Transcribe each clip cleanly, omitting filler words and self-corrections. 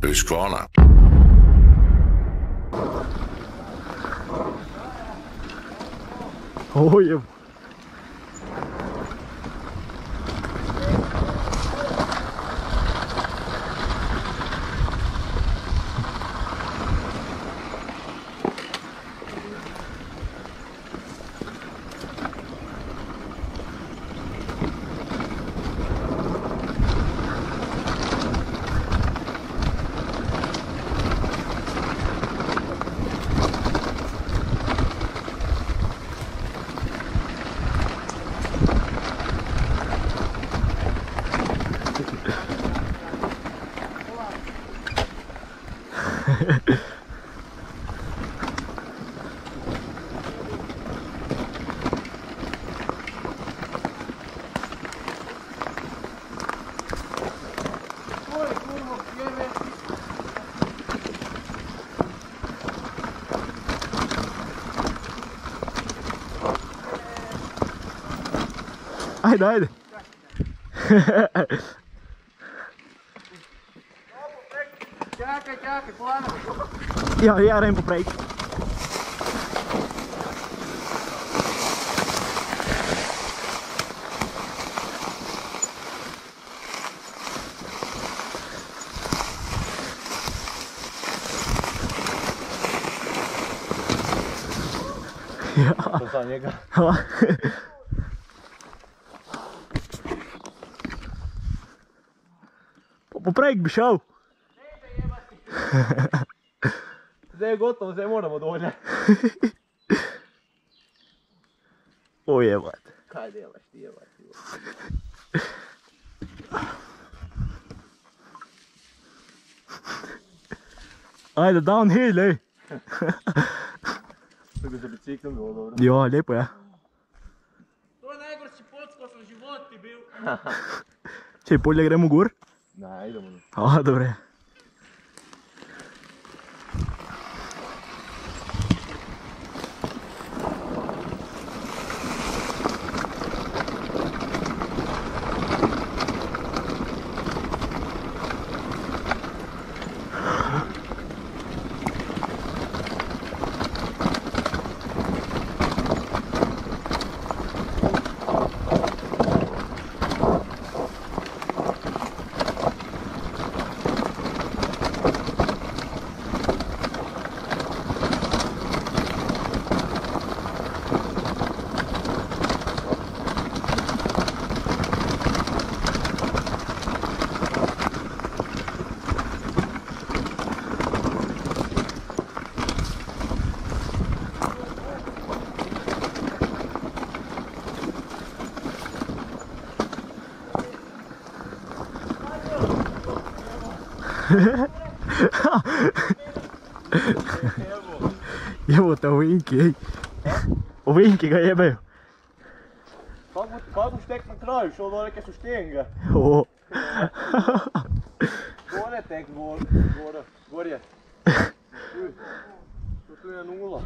Botswana. Oh yeah. Ai, doido! Ja, hier rein pro preek. Ja. Dat was lekker. Poprek bi šel. Zdaj je gotovo, zdaj moramo dolje. Ojebat. Kaj delaš ti, jebat? Ajde, downhill, ej. Tako za biciklom bilo dobro. Jo, lepo je. To je najgorši pot, ko sem život ti bil. Čej, polje gremo gor? Ne, idemo. A, dobre. Jebo te ovinki, ej. Ovinki ga jebejo. Kako boš tek na kraju šel do neke suštenga? O. Gore tek, gorje. Tu je nula.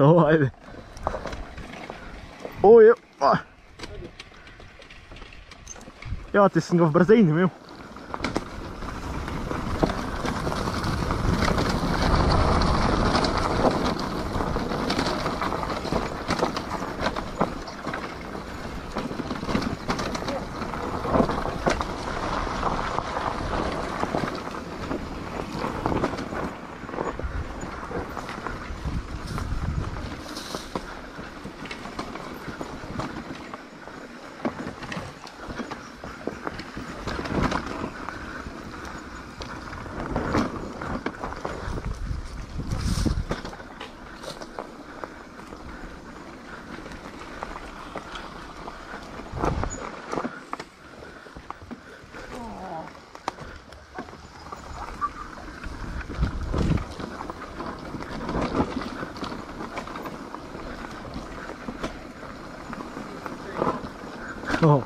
To, ajde. O, jeb. Ja, ti sem ga v brzini imel. Oh.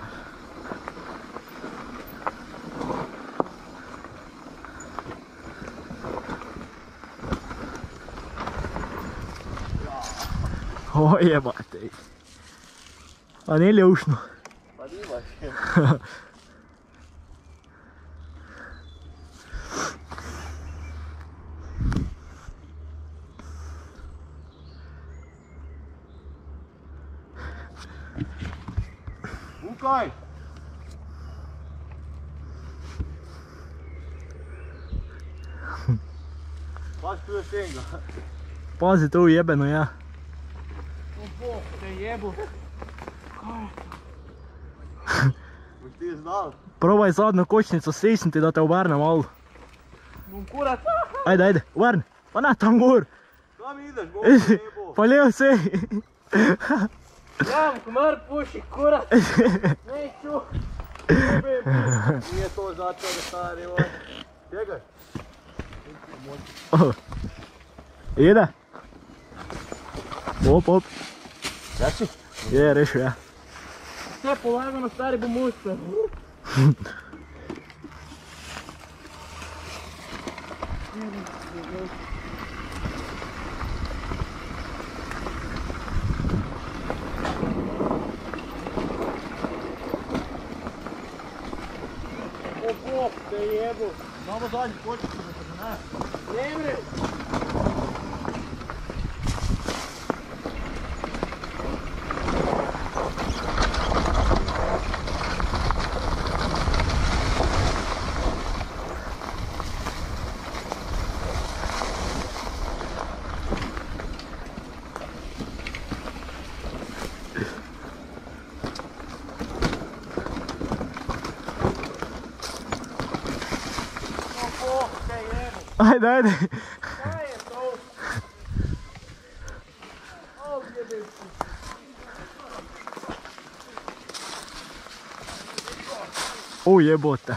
Oh, jebate. A ne ljušno. Pa dimaš. Ukaj! Pazi tu još enga. Pazi to ujebeno, ja. O Bog, te jebu. Kaj je to? Boš ti znal? Probaj zadnjo kočnico stisniti, da te obrne malo. Bom kurat. Ajde, ajde, obrni. Pa ne, tam gor. Tam ideš, gor, jebo. Pa levo sej. Jam, kmar puši, kurat. Nej, čuh. Nije to začeo, da stari, jebo. Čekaj. Ide? Op, op. Reši? Je, rešil, ja. Vse polagano, stari, bom uspel. O Bog, te jebo. Imamo zadnji kočnici, ne? Jemre! Ajde, ajde. Kaj je to? Ovdje bih. O jebote.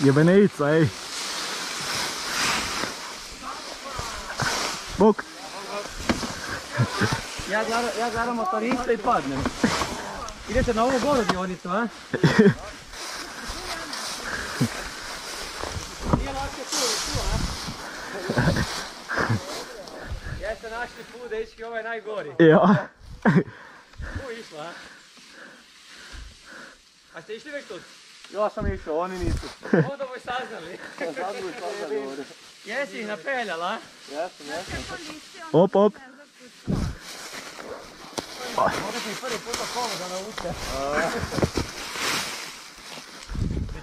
Jebenica, ej. Bok. Ja gledam motorista i padnem. Idete na ovu golu dionicu, a? Ja ste našli put, dečki, ovo je najgori. Ja. U, išla, a? A ste išli vek tu? Ja sam išao, oni nisu. Onda boj saznali. Jesi ih napeljal, a? Jesam, jesam. Op, op. Možda ti prvi put na kolo da nauče.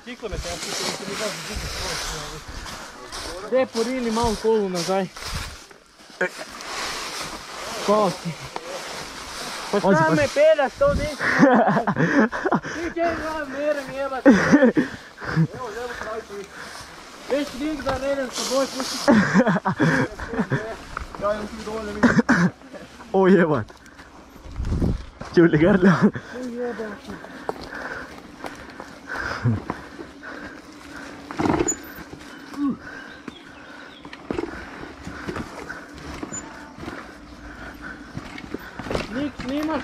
Ciklo me te, ja ti mi gazi džuka svoje. Gdje porili malo kolu nazaj. Hvala ti. Pa šta me peljaš to ništa? Ti čem vam merem jebati. Evo, želim praviti. Već nikda ne idem s toboj pušiti. Ja imam ti dovoljno vidim. O jebat. Čuli grlja. O jebati. Nik, snimaš?